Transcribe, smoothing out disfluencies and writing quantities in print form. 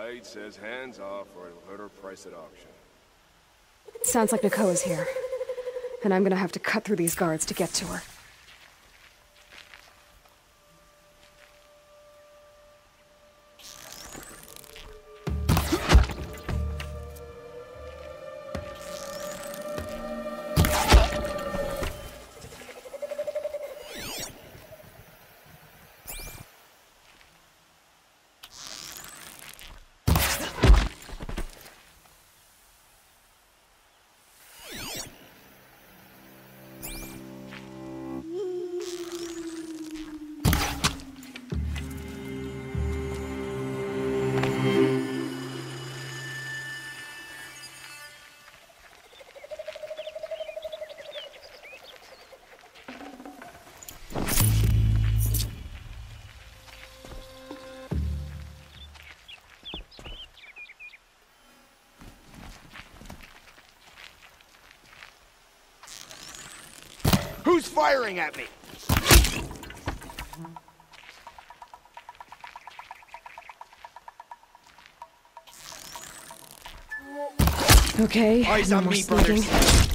Zaid says hands off or it'll hurt her price at auction. Sounds like Nakoa's here. And I'm gonna have to cut through these guards to get to her. Who's firing at me? Okay, eyes on me, brothers.